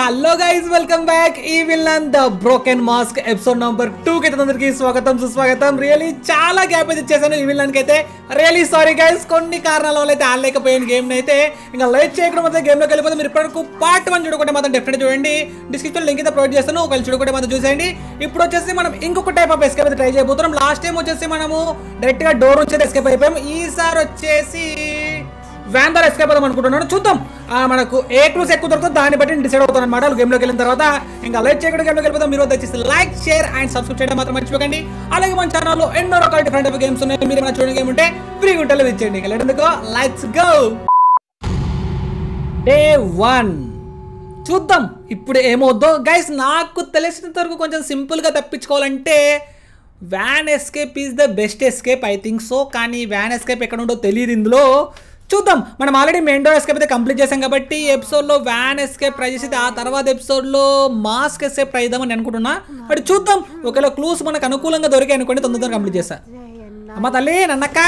Hello guys welcome back E villain the broken mask episode number 2 के అందరికీ స్వాగతం సుస్వాగతం రియల్లీ చాలా గ్యాప్ అయితే చేశాను ఈ విలన్ కి అయితే రియల్లీ సారీ గైస్ కొన్ని కారణాల వల్ల అయితే ఆడలేకపోయిన గేమ్ ని అయితే ఇంకా లైక్ చేయకుండా మొత్తం గేమ్ లోకి వెళ్ళిపోతే మీరు ఇప్పటివరకు పార్ట్ 1 చూడకుంటే మాత్రం డెఫినెట్ చూడండి డిస్క్రిప్షన్ లింక్ అయితే ప్రొవైడ్ చేస్తాను ఒకవేళ చూడకుంటే మాత్రం చూసేయండి ఇప్పుడు వచ్చేసి మనం ఇంకొక టైప్ ఆఫ్ ఎస్కేప్ అయితే ట్రై చేయబోతున్నాం లాస్ట్ టైం వచ్చేసి మనము డైరెక్ట్ గా డోర్ నుంచి ఎస్కేప్ అయిపోయాం ఈసారి వచ్చేసి వ్యాన్ ద్వారా ఎస్కేప్ అవుదాం అనుకుంటున్నాను చూద్దాం మనకు ఏ క్లూస్ ఎక్కువ దొరుకుతుందో దాన్ని బట్టి డిసైడ్ అవుతాను అనమాట గేమ్లోకి వెళ్ళిన తర్వాత ఇంకా లైక్ చేయకుండా గేమ్లోకి వెళ్ళిపోతాం మీరు వచ్చేసి లైక్ షేర్ అండ్ సబ్స్క్రైబ్ చేయడం మాత్రం మర్చిపోకండి అలాగే మన ఛానల్లో ఎన్నో రకాల డిఫరెంట్ ఆఫ్ గేమ్స్ ఉన్నాయి మీరు మన చూడని గేమ్ ఉంటే ఫ్రీగా ఉంటే విచ్చేయండి ఇంకా లేదందుకో లెట్స్ గో డే 1 చూద్దాం ఇప్పుడు ఏమవుద్దో గైస్ నాకు తెలిసినంత వరకు కొంచెం సింపుల్గా తప్పించుకోవాలంటే van escape is the best escape I think so కానీ వ్యాన్ ఎస్కేప్ ఎక్కడ ఉండో తెలియదు ఇందులో చూద్దాం మనం ఆల్రెడీ మెయిన్ డోర్ ఎస్కేప్ అయితే కంప్లీట్ చేసాం కాబట్టి ఎపిసోడ్లో వ్యాన్ ఎస్కేప్ ట్రై చేసి ఆ తర్వాత ఎపిసోడ్లో మాస్క్ ఎస్కేప్ ట్రై చేద్దామని అనుకుంటున్నా బట్ చూద్దాం ఒకవేళ క్లూస్ మనకు అనుకూలంగా దొరికాయి అనుకోండి తొందరగా కంప్లీట్ చేస్తా అమ్మ తల్లి నన్నక్క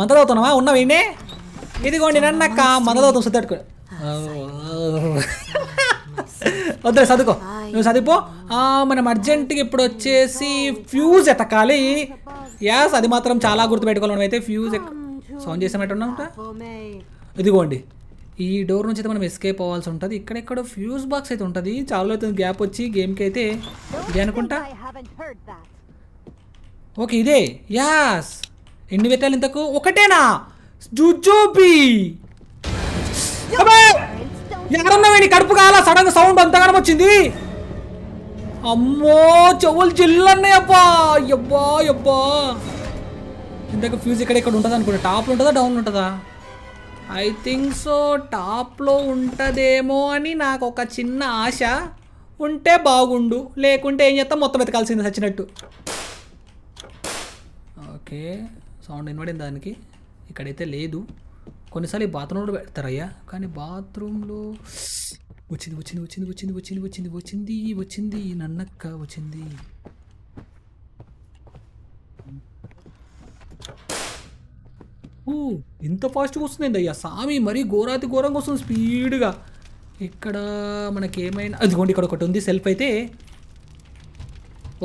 మందలవుతున్నావా ఉన్నావు ఈయనే ఇదిగోండి నన్నక్క మందలవుతాం సుతట్టుకో వద్దు చదువుకో నువ్వు చదివిపో మనం అర్జెంటుగా ఇప్పుడు వచ్చేసి ఫ్యూజ్ ఎతకాలి యాస్ అది మాత్రం చాలా గుర్తుపెట్టుకోవాలి మనం అయితే ఫ్యూజ్ సౌండ్ చేసామట ఇదిగోండి ఈ డోర్ నుంచి అయితే మనం ఎస్కేప్ అవ్వాల్సి ఉంటుంది ఇక్కడెక్కడో ఫ్యూజ్ బాక్స్ అయితే ఉంటుంది చాలా అయితే గ్యాప్ వచ్చి గేమ్కి అయితే ఇదే అనుకుంటా ఓకే ఇదే యాస్ ఎన్ని పెట్టాలి ఇంతకు ఒకటేనా జుజోబీ ఎక్కడున్నావేంటి కడుపు కాల సడన్గా సౌండ్ అంతగానం వచ్చింది అమ్మో చెవులు జిల్లన్నాయి అబ్బా అబ్బా అబ్బా ఇందాక ఫ్యూజ్ ఇక్కడ ఉంటుంది అనుకుంటా టాప్లో ఉంటుందా డౌన్ ఉంటుందా ఐ థింక్ సో టాప్లో ఉంటుందేమో అని నాకు ఒక చిన్న ఆశ ఉంటే బాగుండు లేకుంటే ఏం చేస్తాం మొత్తం వెతకాల్సింది చచ్చినట్టు ఓకే సౌండ్ వినబడింది దానికి ఇక్కడైతే లేదు కొన్నిసార్లు ఈ బాత్రూంలో పెడతారయ్యా కానీ బాత్రూంలో వచ్చింది వచ్చింది వచ్చింది వచ్చింది వచ్చింది వచ్చింది వచ్చింది వచ్చింది నన్నక్క వచ్చింది ఇంత ఫాస్ట్గా వస్తుందండి అయ్యా సామి మరీ ఘోరాతి ఘోరంగా వస్తుంది స్పీడ్గా ఇక్కడ మనకేమైనా అదిగోండి ఇక్కడ ఒకటి ఉంది సెల్ఫ్ అయితే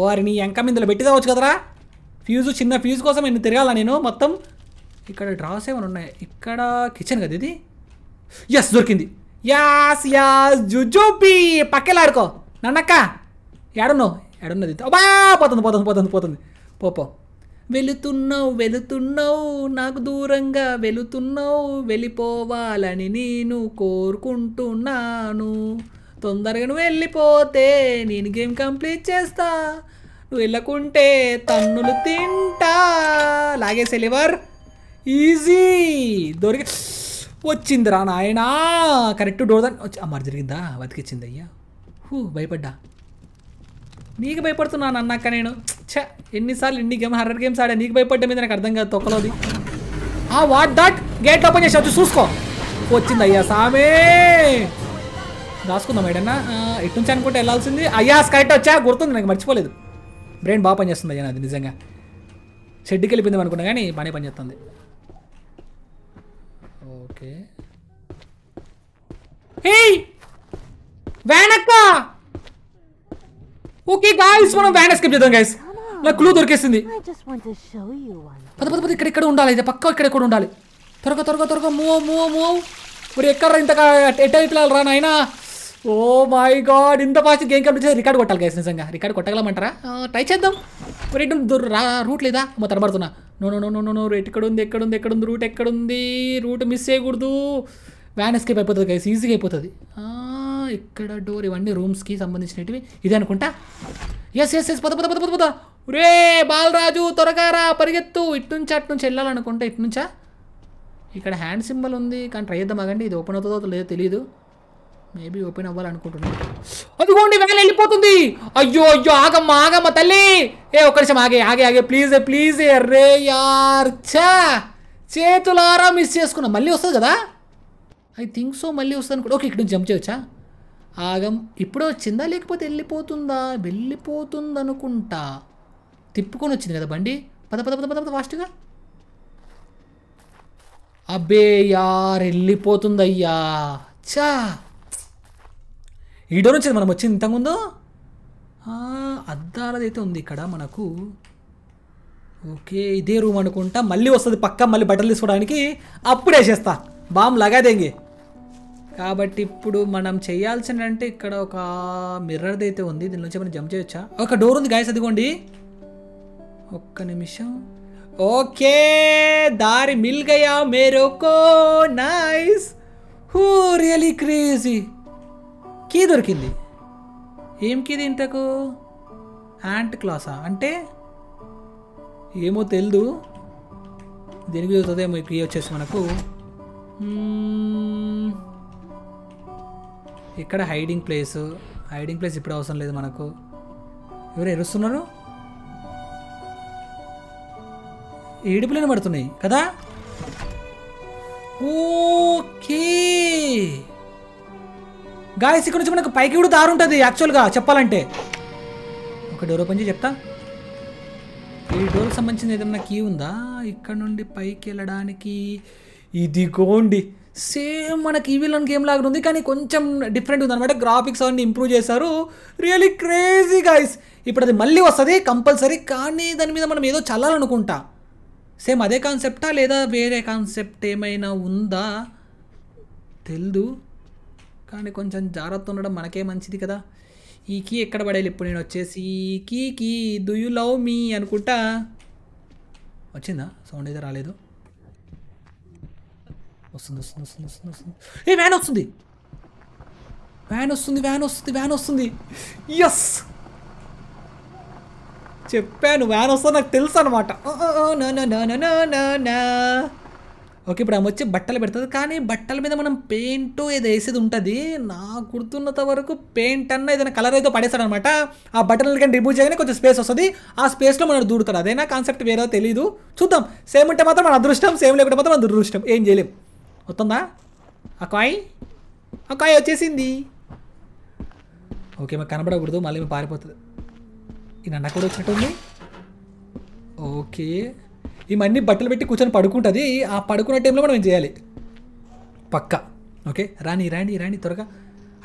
వారిని ఎంక మీద పెట్టి తావచ్చు కదరా ఫ్యూజు చిన్న ఫ్యూజ్ కోసం ఎన్ని తిరగాల నేను మొత్తం ఇక్కడ డ్రాస్ ఏమైనా ఉన్నాయి ఇక్కడ కిచెన్ కదా ఇది ఎస్ దొరికింది యాస్ యాస్ జుజుబీ పక్కెళ్ళ ఆడుకో నన్నక్క ఏడున్నావు ఏడున్నది అబ్బా పోతుంది పోతుంది పోతుంది పోతుంది పోపో వెళుతున్నావు వెళుతున్నావు నాకు దూరంగా వెళుతున్నావు వెళ్ళిపోవాలని నేను కోరుకుంటున్నాను తొందరగా నువ్వు వెళ్ళిపోతే నేను గేమ్ కంప్లీట్ చేస్తా నువ్వు వెళ్ళకుంటే తన్నులు తింటా లాగే సెలివర్ ఈజీ దొరికి వచ్చిందిరా నాయనా కరెక్ట్ డోర్ దాన్ని మరి జరిగిందా బతికిచ్చింది అయ్యా హూ భయపడ్డా నీకు భయపడుతున్నాను అన్నాక నేను ఛా ఎన్నిసార్లు ఎన్ని గేమ్ హర్రర్ గేమ్స్ ఆడా నీకు భయపడ్డ మీద నాకు అర్థం కాదు తొక్కలోది ఆ వాట్ దట్ గేట్ ఓపెన్ చేసి వచ్చి చూసుకో వచ్చింది అయ్యా సామే దాసుకుందాం ఏడన్నా ఎటు నుంచి అనుకుంటే వెళ్ళాల్సింది అయ్యా కరెక్ట్ వచ్చా గుర్తుంది నాకు మర్చిపోలేదు బ్రెయిన్ బాగా పనిచేస్తుంది అయ్యా అది నిజంగా షెడ్కి వెళ్ళిపోయింది అనుకున్నా కానీ బాగానే పనిచేస్తుంది ఓకే వ్యానక్క ఓకే గాయస్ మనం వ్యాన్ ఎస్కేప్ చేద్దాం గాయస్ నాకు క్లూ దొరికేసింది పద పద పద ఇక్కడ ఇక్కడ ఉండాలి అయితే పక్క ఇక్కడ ఇక్కడ ఉండాలి త్వరగా త్వరగా త్వరగా మూవ్ మూవ్ మూవ్ మరి ఎక్కడ ఇంత ఎట్లా రా నాయనా ఓ మై గాడ్ ఇంత ఫాస్ట్ గేమ్ కంప్లీట్ చేసి రికార్డ్ కొట్టాలి గాయస్ నిజంగా రికార్డ్ కొట్టగలమంటారా ట్రై చేద్దాం మరి రూట్ లేదా మా తడబడుతున్నా నో రూట్ ఎక్కడుంది రూట్ ఎక్కడుంది రూట్ మిస్ చేయకూడదు వ్యాన్ ఎస్కేప్ అయిపోతుంది గాయస్ ఈజీగా అయిపోతుంది ఇక్కడ డోర్ ఇవన్నీ రూమ్స్కి సంబంధించినవి ఇది అనుకుంటా ఎస్ ఎస్ ఎస్ పద పద పద పద పద రే బాలరాజు త్వరగా రా పరిగెత్తు ఇట్నుంచి అట్నుంచి వెళ్ళాలనుకుంటే ఇట్నుంచా ఇక్కడ హ్యాండ్ సింబల్ ఉంది కానీ ట్రై చేద్దాం ఆగండి ఇది ఓపెన్ అవుతుందో లేదో తెలియదు మేబీ ఓపెన్ అవ్వాలనుకుంటున్నాను అదిగోండి వేళ వెళ్ళిపోతుంది అయ్యో అయ్యో ఆగమ్మా ఆగమ్మ తల్లి ఏ ఒక్క నిమిషం ఆగే ఆగే ఆగే ప్లీజ్ ప్లీజ్ రే యార్ ఛా చేతులారా మిస్ చేసుకున్నా మళ్ళీ వస్తుంది కదా ఐ థింక్ సో మళ్ళీ వస్తుంది అనుకుంటా ఓకే ఇక్కడ జంప్ చేయొచ్చా ఆగం ఇప్పుడే వచ్చిందా లేకపోతే వెళ్ళిపోతుందా వెళ్ళిపోతుందనుకుంటా తిప్పుకొని వచ్చింది కదా బండి పద పద పద పద పద ఫాస్ట్గా అబ్బే యార్ వెళ్ళిపోతుందయ్యా చా ఈ డోర్ నుంచి మనం వచ్చింది ఇంత ముందు అద్దాలదైతే ఉంది ఇక్కడ మనకు. ఓకే ఇదే రూమ్ అనుకుంటా. మళ్ళీ వస్తుంది పక్క, మళ్ళీ బట్టలు తీసుకోవడానికి అప్పుడే చేస్తా బాంబ్ లగాదేంగి. కాబట్టి ఇప్పుడు మనం చేయాల్సిందంటే ఇక్కడ ఒక మిర్రర్ది అయితే ఉంది, దీని నుంచి మనం జంప్ చేయొచ్చా? ఒక డోర్ ఉంది గాయస్, అదిగోండి. ఒక్క నిమిషం. ఓకే దారి మిల్ గయా మేరోకో, నైస్. హూ రియలీ క్రేజీ కీ దొరికింది. ఏం కీది ఇంతకు? హ్యాండ్ క్లాసా అంటే ఏమో తెలియదు, దీనికి చూస్తుందేమో. కీ వచ్చేసి మనకు ఇక్కడ హైడింగ్ ప్లేస్. హైడింగ్ ప్లేస్ ఇప్పుడు అవసరం లేదు మనకు. ఎవరు ఎరుస్తున్నారు? ఏడుపులేని పడుతున్నాయి కదా. ఓకే గాయస్ ఇక్కడ నుంచి మనకు పైకి కూడా దారి ఉంటుంది యాక్చువల్గా చెప్పాలంటే. ఒక డోర్ ఓపెన్ చేసి చెప్తా. ఈ డోర్కి సంబంధించిన ఏదైనా కీ ఉందా? ఇక్కడ నుండి పైకి వెళ్ళడానికి ఇదిగోండి. సేమ్ మనకి ఈవిలన్ గేమ్ లాగా ఉంది కానీ కొంచెం డిఫరెంట్ ఉంది అనమాట. గ్రాఫిక్స్ అవన్నీ ఇంప్రూవ్ చేశారు. Really crazy guys. ఇప్పుడు అది మళ్ళీ వస్తుంది కంపల్సరీ, కానీ దాని మీద మనం ఏదో చల్లాలనుకుంటా. సేమ్ అదే కాన్సెప్టా లేదా వేరే కాన్సెప్ట్ ఏమైనా ఉందా తెలీదు, కానీ కొంచెం జాగ్రత్త ఉండడం మనకే మంచిది కదా. ఈ కీ ఎక్కడ పడేయాలి ఇప్పుడు? నేను వచ్చేసి ఈ key do you love me అనుకుంటా. వచ్చిందా? సౌండ్ అయితే రాలేదు. వస్తుంది వస్తుంది వస్తుంది వస్తుంది వస్తుంది. ఏ వ్యాన్ వస్తుంది, వ్యాన్ వస్తుంది, వ్యాన్ వస్తుంది, వ్యాన్ వస్తుంది. ఎస్ చెప్పాను వ్యాన్ వస్తుంది, నాకు తెలుసు అనమాట. ఓకే ఇప్పుడు ఆమె వచ్చి బట్టలు పెడుతుంది, కానీ బట్టల మీద మనం పెయింట్ ఏదో వేసేది ఉంటుంది. నాకు గుర్తున్నంత వరకు పెయింట్ అన్న ఏదైనా కలర్ ఏదో పడేస్తాడు అనమాట. ఆ బట్టలు కానీ రిమూవ్ చేయగానే కొంచెం స్పేస్ వస్తుంది, ఆ స్పేస్లో మనం దూడుతాడు. అదేనా కాన్సెప్ట్ వేరేదో తెలీదు, చూద్దాం. సేమ్ ఉంటే మాత్రం మన అదృష్టం, సేమ్ లేకుంటే మాత్రం మన దురదృష్టం, ఏం చేయలేం. వస్తుందా ఆ కాయి? ఆ కాయి వచ్చేసింది. ఓకే మాకు కనబడకూడదు, మళ్ళీ మేము పారిపోతుంది. ఈయన అన్న కూడా వచ్చినట్టుంది. ఓకే ఇవన్నీ బట్టలు పెట్టి కూర్చొని పడుకుంటుంది. ఆ పడుకున్న టైంలో మనం ఏం చేయాలి పక్క? ఓకే రాణి రాణి రాణి త్వరగా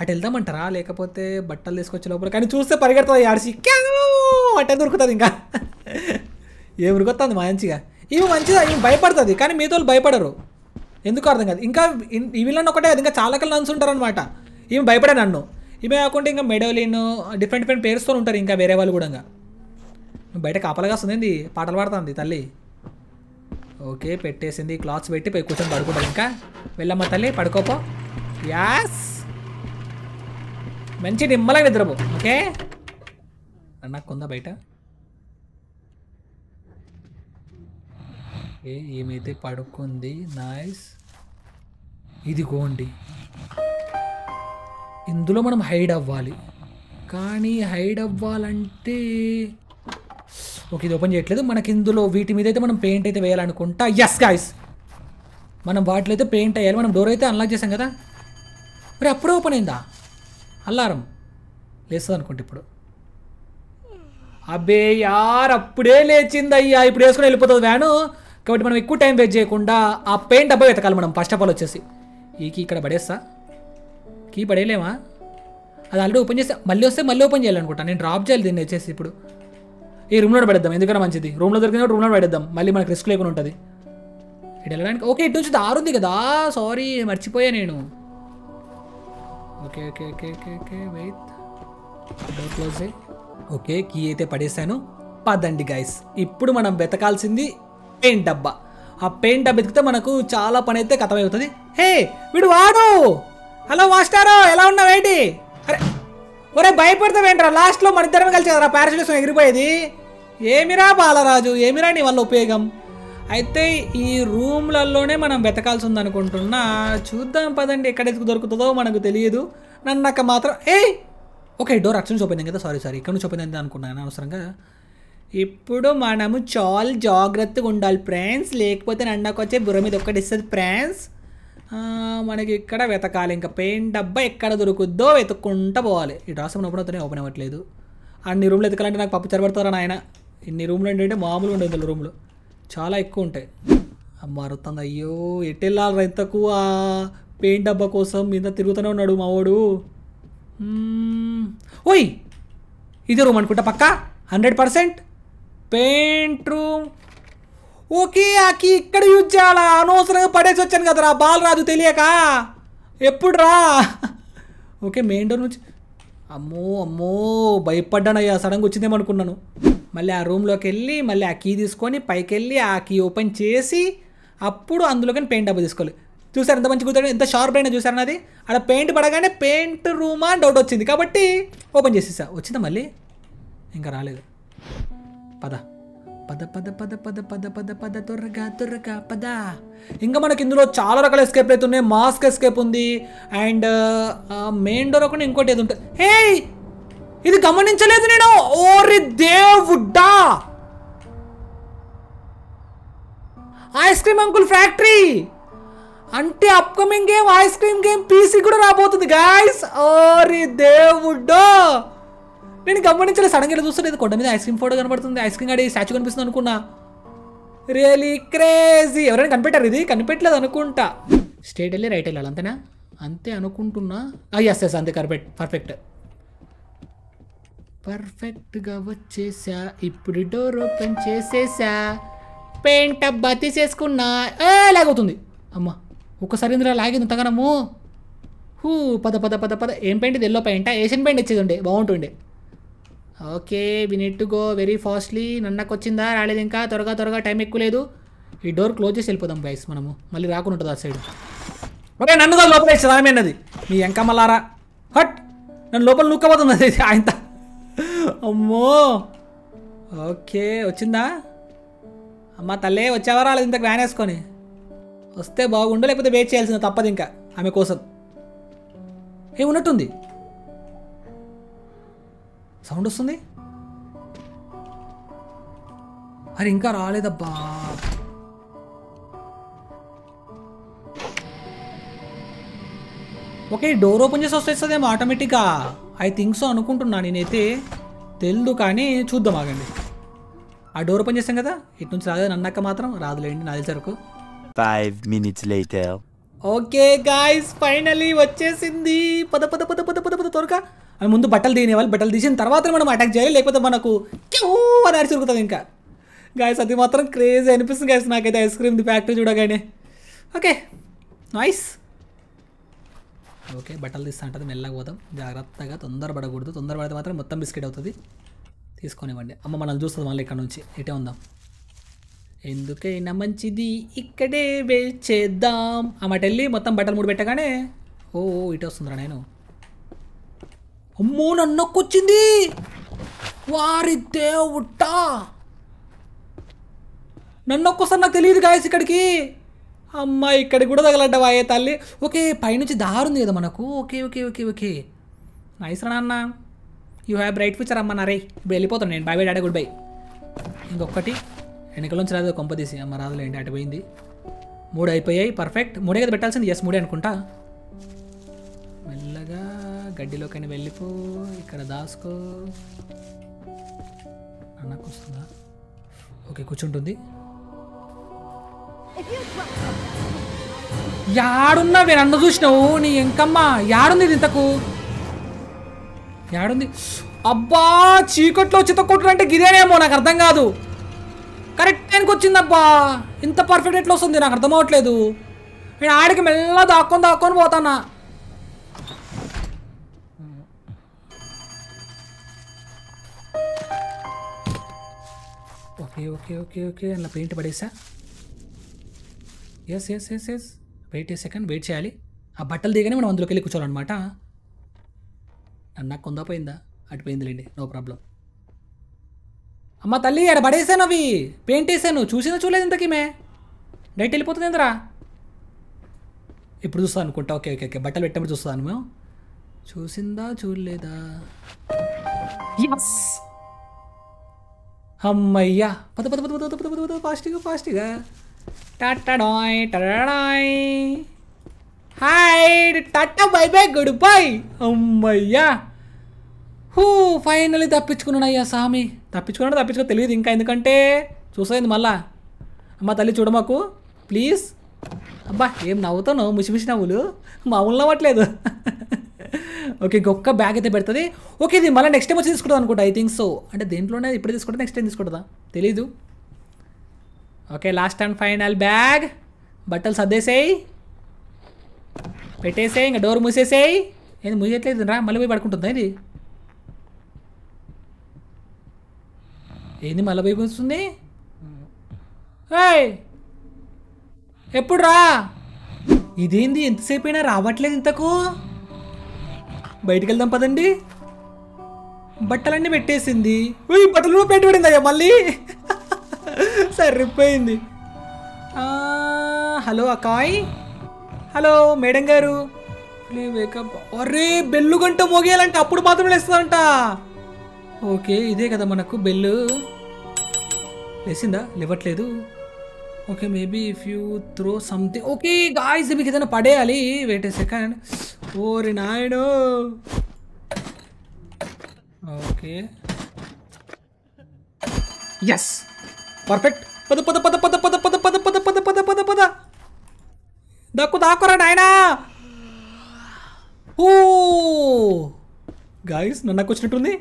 అటు వెళ్దామంటారా, లేకపోతే బట్టలు తీసుకొచ్చే లోపల కానీ చూస్తే పరిగెడుతుంది ఆడిసి అట్టే దొరుకుతుంది. ఇంకా ఏం ఉరుకొస్తుంది మంచిగా, ఇవి మంచిగా ఇవి భయపడుతుంది, కానీ మీతో వాళ్ళు భయపడరు, ఎందుకు అర్థం కాదు. ఇంకా వీళ్ళని ఒకటే అది, ఇంకా చాలా కళ్ళు అనుకుంటారు అనమాట. ఈమె భయపడే నన్ను, ఇవే కాకుండా ఇంకా మెడోలిన్ డిఫరెంట్ డిఫరెంట్ పేర్స్తో ఉంటారు ఇంకా వేరే వాళ్ళు కూడా. బయట కాపలగా వస్తుంది, పాటలు పాడుతుంది తల్లి. ఓకే పెట్టేసింది, క్లాత్స్ పెట్టి కూర్చొని పడుకుంటారు. ఇంకా వెళ్ళమ్మా తల్లి పడుకోపో. యాస్ మంచి నిమ్మలాగా నిద్రపో. ఓకే నాకు ఉందా బయట? ఓకే ఏమైతే పడుకుంది. నైస్. ఇదిగోండి ఇందులో మనం హైడ్ అవ్వాలి, కానీ హైడ్ అవ్వాలంటే ఓకే ఇది ఓపెన్ చేయట్లేదు మనకి. ఇందులో వీటి మీద అయితే మనం పెయింట్ అయితే వేయాలనుకుంటా. ఎస్ గాయస్ మనం వాటిలో అయితే పెయింట్ వేయాలి. మనం డోర్ అయితే అన్లాక్ చేసాం కదా. మరి అప్పుడే ఓపెన్ అయిందా? అల్లారం లేస్తుంది అనుకుంటా ఇప్పుడు. అబ్బే యార్ అప్పుడే లేచిందయ్యా. ఇప్పుడు వేసుకుని వెళ్ళిపోతుంది వ్యాను, కాబట్టి మనం ఎక్కువ టైం వేస్ట్ చేయకుండా ఆ పెయింట్ డబ్బా వెతకాలి మనం. ఫస్ట్ ఆఫ్ ఆల్ వచ్చేసి ఈ కీ ఇక్కడ పడేస్తా. కీ పడేయలేమా? అది ఆల్రెడీ ఓపెన్ చేస్తే మళ్ళీ వస్తే మళ్ళీ ఓపెన్ చేయాలనుకుంటా. నేను డ్రాప్ చేయాలి దీన్ని వచ్చేసి ఇప్పుడు. ఈ రూమ్లో పెడదాం ఎందుకంటే మంచిది, రూమ్లో దొరికిన రూమ్లో పెడదాం, మళ్ళీ మనకు రిస్క్ లేకుండా ఉంటుంది ఇటు వెళ్ళడానికి. ఓకే ఇటు నుంచి దారు ఉంది కదా, సారీ మర్చిపోయా నేను. Okay okay okay okay okay wait door close. Okay key అయితే పడేసాను. పదండి గైస్ ఇప్పుడు మనం వెతకాల్సింది పెయింట్ డబ్బా. ఆ పెయింట్ డబ్బా వెతికితే మనకు చాలా పని అయితే కథమవుతుంది. హే వీడు వాడు, హలో మాస్టారు ఎలా ఉన్నావు ఏంటి? అరే ఒరే భయపడతావేంట్రా, లాస్ట్లో మన ఇద్దరమే కలిసి కదరా పారాషూట్ ఎగిరిపోయేది. ఏమిరా బాలరాజు, ఏమిరా నీ వల్ల ఉపయోగం? అయితే ఈ రూమ్లలోనే మనం వెతకాల్సి ఉందనుకుంటున్నా. చూద్దాం పదండి ఎక్కడ దొరుకుతుందో మనకు తెలియదు. నన్నక్క మాత్రం ఏ ఓకే డోర్ అటు నుంచి ఓపెన్ అయింది కదా, సారీ సారీ ఇక్కడ నుంచి ఓపెన్ అయింది అనుకున్నాను అనవసరంగా. ఇప్పుడు మనము చాలా జాగ్రత్తగా ఉండాలి ఫ్రెండ్స్, లేకపోతే నన్నకు వచ్చే బుర్ర మీద ఒక్కటి ఇస్తుంది ఫ్రెండ్స్. మనకి ఇక్కడ వెతకాలి ఇంకా పెయింట్ డబ్బా ఎక్కడ దొరుకుద్దో వెతుక్కుంటూ పోవాలి. ఈ డ్రాస్ ఉన్నప్పుడుతోనే ఓపెన్ అవ్వట్లేదు. అన్ని రూమ్లు వెతకాలంటే నాకు పప్పు చెరబడతారా నాయన. ఇన్ని రూమ్లు ఏంటంటే మామూలు ఉండదు, ఇందులో రూమ్లు చాలా ఎక్కువ ఉంటాయి. అమ్మ అరుతుంది, అయ్యో ఎట్టెళ్ళాలి రైతుకు ఆ పెయింట్ డబ్బా కోసం. ఇంత తిరుగుతూనే ఉన్నాడు మావోడు. ओय इधर रूम अनुकुंटा पक्का 100% पेंट रूम ओके आकी इक्कड़ यूज चेयाला అనవసరంగా పడేసి వచ్చాను కదరా బాల్ రాదు తెలియక ఎప్పుడురా ఓకే మెయిన్ డోర్ నుంచి అమ్మో అమ్మో భయపడ్డానయ్యా సడన్ గా వచ్చిందేమో అనుకున్నాను మళ్ళీ ఆ రూమ్ లోకి వెళ్ళి మళ్ళీ ఆ కీ తీసుకొని పైకి వెళ్ళి ఆ కీ ఓపెన్ చేసి అప్పుడు అందులోకి పెయింట్ డబ్బా తీసుకోవాలి చూసారు ఎంత మంచి గుర్తు ఎంత షార్ప్ అయినా చూసారు నాది అలా పెయింట్ పడగానే పెయింట్ రూమ్ అని డౌట్ వచ్చింది కాబట్టి ఓపెన్ చేసేసా వచ్చిందా మళ్ళీ ఇంకా రాలేదు పద పద పద పద పద పద పద పద త్వరగా త్వరగా పద ఇంకా మనకి ఇందులో చాలా రకాల ఎస్కేప్ అయితే ఉన్నాయి మాస్క్ ఎస్కేప్ ఉంది అండ్ మెయిన్ డోర్ ఒకటి ఇంకోటి ఏది ఉంటుంది హే ఇది గమనించలేదు నేను ఓరి దేవుడా ఐస్ క్రీమ్ అంకుల్ ఫ్యాక్టరీ అంటే upcoming game ice cream game PC కూడా రాబోతుంది గైస్ ఓరి దేవుడా నేను గమనించలే సడన్గా ఇలా చూస్తే కొండ మీద ఐస్ క్రీమ్ ఫోటో కనబడుతుంది ఐస్ క్రీమ్ ఆడే స్టాచ్యూ కనిపిస్తుంది అనుకున్నా రియలీ క్రేజీ ఎవరైనా కనిపెట్టారు ఇది కనిపెట్టలేదు అనుకుంటా స్ట్రైట్ వెళ్ళి రైట్ వెళ్ళాలి అంతేనా అంతే అనుకుంటున్నా ఎస్ ఎస్ అంతే కరెక్ట్ పర్ఫెక్ట్ పర్ఫెక్ట్గా వచ్చేసా ఇప్పుడు డోర్ ఓపెన్ చేసేసా పెయింట్ డబ్బా తీసేసుకున్నా ఏ లాగవుతుంది అమ్మ ఒక్కసారి ఇందులో లాగింది తగనము హూ పద పద పద పద ఏం పెయింట్ ఇది ఎల్లో పెయింటా ఏషియన్ పెయింట్ ఇచ్చేది ఉండే బాగుంటుండే okay we need to go very fastly నన్నకు వచ్చిందా రాలేదు ఇంకా త్వరగా త్వరగా టైం ఎక్కువ లేదు ఈ డోర్ క్లోజ్ చేసి వెళ్ళిపోదాం గైస్ మనము మళ్ళీ రాకుండా ఉంటుంది ఆ సైడ్ ఓకే నన్ను కాదు లోపల రామేనది మీ ఎంకమ్మలారా హట్ నన్ను లోపల నూక్కపోతుంది ఆయన అమ్మో ఓకే వచ్చిందా అమ్మ తల్లే వచ్చావా రాలేదు ఇంతకు వ్యాన్ వేసుకొని వస్తే బాగుండు లేకపోతే వెయిట్ చేయాల్సింది తప్పదు ఇంకా ఆమె కోసం ఏమున్నట్టుంది సౌండ్ వస్తుంది అరే ఇంకా రాలేదబ్బా ఓకే డోర్ ఓపెన్ చేసి వస్తేస్తుందేమో ఆటోమేటిక్గా ఐ థింక్ సో అనుకుంటున్నా నేనైతే తెలియదు కానీ చూద్దాం ఆగండి ఆ డోర్ ఓపెన్ చేసాం కదా ఇటు నుంచి రాలేదు అన్నాక మాత్రం రాదులేండి నా తెలిసరకు 5 minutes later okay guys finally వచ్చేసింది పద పద పద పద పద పద త్వరగా అవి ముందు బట్టలు తీయనేవాళ్ళు బట్టలు తీసిన తర్వాత మనం అటాక్ చేయాలి లేకపోతే మనకు క్యూ అని అరిచి దొరుకుతుంది ఇంకా గాయస్ అది మాత్రం క్రేజీ అనిపిస్తుంది గాయస్ నాకైతే ఐస్ క్రీమ్ ది ఫ్యాక్టరీ చూడగానే ఓకే నైస్ ఓకే బట్టలు తీస్తా ఉంటుంది మెల్లగా పోతాం జాగ్రత్తగా తొందరపడకూడదు తొందరపడితే మాత్రం మొత్తం బిస్కెట్ అవుతుంది తీసుకొనివ్వండి అమ్మ మనల్ని చూస్తుంది మళ్ళీ ఇక్కడ నుంచి ఇటే ఉందాం ఎందుకైనా మంచిది ఇక్కడే వెయిట్ చేద్దాం అమ్మట వెళ్ళి మొత్తం బట్టలు మూడు పెట్టగానే ఓ ఇటే వస్తుందిరా నేను అమ్మో నన్నొక్కొచ్చింది వారి దేవుట నన్నొక్కొస్తారు నాకు తెలియదు గాయస్ ఇక్కడికి అమ్మ ఇక్కడికి కూడా తగలడ్డా వాయే తల్లి ఓకే పైనుంచి దారి ఉంది కదా మనకు okay okay okay okay nice రా నాన్న యూ హ్యావ్ బ్రైట్ ఫ్యూచర్ అమ్మ నరే ఇప్పుడు వెళ్ళిపోతాను నేను bye bye daddy good bye ఇంకొకటి ఎన్నికల నుంచి రాదు కొంపదీసి అమ్మ రాదులే ఏంటి అటు పోయింది 3 అయిపోయాయి పర్ఫెక్ట్ 3 కదా పెట్టాల్సింది ఎస్ 3 అనుకుంటా మెల్లగా గడ్డిలోకైనా వెళ్ళిపో ఇక్కడ దాసుకో నాకు వస్తుందా ఓకే కూర్చుంటుంది యాడున్నావే నన్ను చూసినావు నీ ఎంకమ్మ యాడుంది ఇంతకు యాడుంది అబ్బా చీకట్లో చిత్త కొట్టుడంటే గిదేనేమో నాకు అర్థం కాదు కరెక్ట్ టైంకి వచ్చిందబ్బా ఇంత పర్ఫెక్ట్ ఎట్లా వస్తుంది నాకు అర్థం అవ్వట్లేదు నేను ఆడికి మెల్ల దాక్కొని దాక్కొని పోతానా ఓకే ఓకే ఓకే ఓకే అలా పెయింట్ పడేసా yes yes yes yes wait a second wait చేయాలి ఆ బట్టలు దిగానే మనం అందులోకి వెళ్ళి కూర్చోవాలన్నమాట నాకు కొందా పోయిందా అటుపోయిందిలేండి నో ప్రాబ్లం అమ్మ తల్లి అక్కడ పడేసాను అవి పెయింట్ వేసాను చూసినా చూడలేదు ఇంతకీ మే డైట్ వెళ్ళిపోతుంది ఎంతరా ఇప్పుడు చూస్తాను అనుకుంటా ఓకే ఓకే ఓకే బట్టలు పెట్టినప్పుడు చూస్తాను మేము చూసిందా చూడలేదా అమ్మయ్యా పద పద పద పద పద పద ఫాస్ట్గా ఫాస్ట్గా టాటాడాయ్ టడాడాయ్ hi tata bye bye good bye అమ్మయ్యా హూ ఫైనలీ తప్పించుకున్నాను అయ్యా సామి తప్పించుకో తెలియదు ఇంకా ఎందుకంటే చూసేది మళ్ళా అమ్మ తల్లి చూడమాకు ప్లీజ్ అబ్బా ఏం నవ్వుతాను ముసిమిసి నవ్వులు మామూలు నవ్వట్లేదు ओके गोक्का बैग అయితే పెడతది ओके ఇది మళ్ళీ నెక్స్ట్ టైం వచ్చి తీసుకుంటా అనుకుంటా ఐ థింక్ సో అంటే దేంట్లోనే ఇప్పుడు తీసుకుంటా నెక్స్ట్ టైం తీసుకుంటా తెలియదు okay last and final bag బట్టలు సదేసేయ్ పెట్టేసేయ్ ఇంకా డోర్ మూసేసేయ్ ఏంది మూసేట్లేదురా మళ్ళీ పోయి పడుకుంటుందా ఇది ఏంది మళ్ళీ పోయి వస్తుంది ఏయ్ ఎప్పుడురా ఇదేంది ఎంతసేపైనా రావట్లేదు ఇంతకు బయటికి వెళ్దాం పదండి బట్టలన్నీ పెట్టేసింది ఉయ్ బట్టలు పెట్టి పడిందయ్యా మళ్ళీ సరిపోయింది హలో అకాయ్ హలో మేడం గారు ప్లే వేకప్ అరే బెల్లు గంట మోగేయాలంట అప్పుడు మాత్రమే లేస్తారంట ఓకే ఇదే కదా మనకు బెల్లు లేసిందా లేవట్లేదు okay maybe if you throw something okay guys మీకు ఏదైనా పడేయాలి వెయిట్ ఏ సెకండ్ ఓరి నాయుడు ఓకే ఎస్ పర్ఫెక్ట్ పద పద పద పద పద పద పద పద పద పద పద పద దక్కు దాకురా నాయనా ఓ గాయస్ నాకు వచ్చినట్టుంది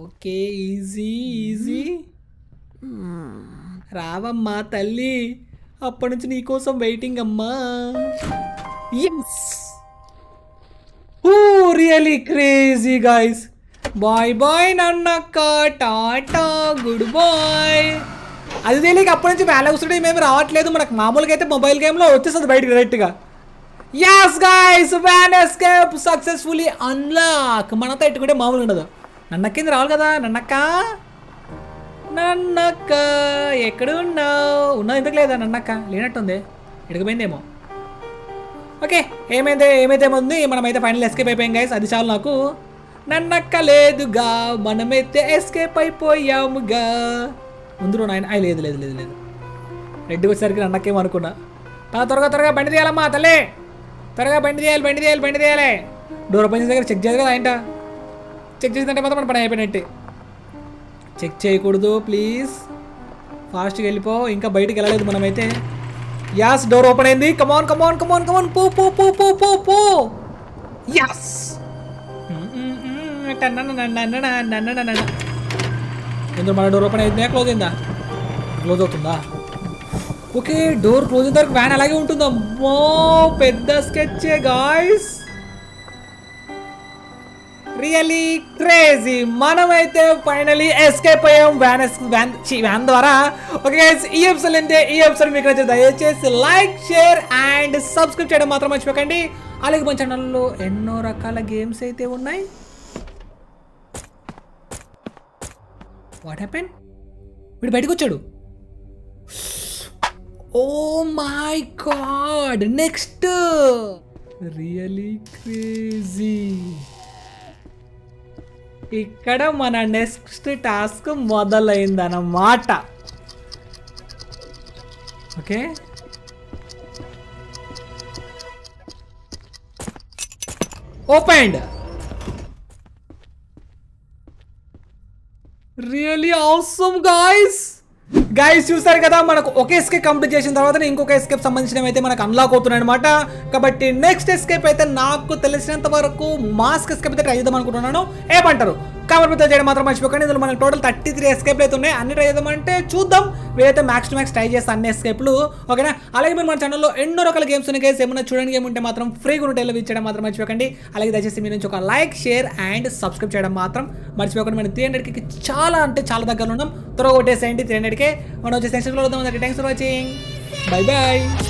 ఓకే ఈజీ ఈజీ రావమ్మా తల్లి అప్పటి నుంచి నీకోసం వెయిటింగ్ అమ్మా yes oh really crazy guys bye bye నన్నక్క టాటా గుడ్ బాయ్ అది తెలియక అప్పటి నుంచి వేలగుసుడే మేము రావట్లేదు మనకు మామూలుగా అయితే మొబైల్ గేమ్లో వచ్చేస్తుంది బయటకు డైరెక్ట్గా yes guys van escape successfully unlock మనతో ఎట్టుకుంటే మామూలుగా ఉండదు నన్నక్కింద రావాలి కదా నన్నక్క నన్నక్క ఎక్కడున్నావు ఉన్నది ఎందుకు లేదా నన్నక్క లేనట్టుంది ఎడకపోయిందేమో ఓకే ఏమైతే ఏమైతే ఉంది మనమైతే ఫైనల్ ఎస్కేప్ అయిపోయాం గైస్ అది చాలు నాకు నన్నక్క లేదుగా మనమైతే ఎస్కేప్ అయిపోయాముగా ముందు నాయన అవి లేదు లేదు లేదు లేదు రెడ్డికి వచ్చేసరికి నన్నక్కేమనుకున్నా త్వరగా త్వరగా బండి తీయాలమ్మా తల్లి త్వరగా బండి తీయాలి బండి తీయాలి బండి తీయాలి డోర్ పని దగ్గర చెక్ చేయాలి కదా ఆయన చెక్ చేసినట్టే మాత్రం పని అయిపోయినట్టే చెక్ చేయకూడదు ప్లీజ్ ఫాస్ట్గా వెళ్ళిపో ఇంకా బయటకు వెళ్ళలేదు మనమైతే యాస్ డోర్ ఓపెన్ అయింది కమాన్ కమాన్ కమాన్ కమాన్ పో పో పో పో పో పో యాస్ ఎందుకు మన డోర్ ఓపెన్ అయిందా క్లోజ్ అయిందా క్లోజ్ అవుతుందా ఓకే డోర్ క్లోజ్ అయిన వరకు వ్యాన్ అలాగే ఉంటుందా అమ్మో పెద్ద స్కెచ్ గాయస్ రియలీ క్రేజీ మనమైతే ఫైనలీ ఎస్కేప్ అయ్యాం వ్యాన్ ద్వారా ఓకే గైస్ ఈ ఎపిసోడ్ అంటే ఈ ఎపిసోడ్ మీకు నచ్చితే దయచేసి లైక్ షేర్ అండ్ సబ్స్క్రైబ్ చేయడం మాత్రం మర్చిపోకండి అలాగే మన ఛానల్లో ఎన్నో రకాల గేమ్స్ అయితే ఉన్నాయి వాట్ హ్యాపెండ్ వీడు బయటకు వచ్చాడు oh my god next really crazy ఇక్కడ మన నెక్స్ట్ టాస్క్ మొదలైందన్నమాట okay open really awesome guys guys చూసారు కదా మనకు ఒక ఎస్కేప్ కంప్లీట్ చేసిన తర్వాత ఇంకొక ఎస్కేప్ సంబంధించినవి అయితే మనకు అన్లాక్ అవుతున్నాయి అనమాట కాబట్టి నెక్స్ట్ ఎస్కేప్ అయితే నాకు తెలిసినంత వరకు మాస్క్ ఎస్కేప్ అయితే ట్రై చేద్దాం అనుకుంటున్నాను ఏమంటారు కామెంట్ చేయడం మాత్రం మర్చిపోకండి ఇందులో మనకు టోటల్ 33 ఎస్కేప్లు అయితే ఉన్నాయి అన్ని ట్రై చేద్దామంటే చూద్దాం వీలైతే మ్యాక్స్ టు మ్యాక్స్ ట్రై చేస్తాను అన్ని ఎస్కేప్లు ఓకేనా అలాగే మీరు మన ఛానల్లో ఎన్నో రకాల గేమ్స్ ఉన్నాయి గైస్ ఏమైనా చూడండి గేమ్ ఉంటే మాత్రం ఫ్రీగా ఉంటేలో ఇచ్చడం మాత్రం మర్చిపోకండి అలాగే దయచేసి మీ నుంచి ఒక లైక్ షేర్ అండ్ సబ్స్క్రైబ్ చేయడం మాత్రం మర్చిపోకండి మనం 300కి చాలా అంటే చాలా దగ్గర ఉన్నాం త్వరగా కొట్టేసేయండి 300కే మనం వచ్చే సెక్షన్లో వద్దాం thanks for watching bye bye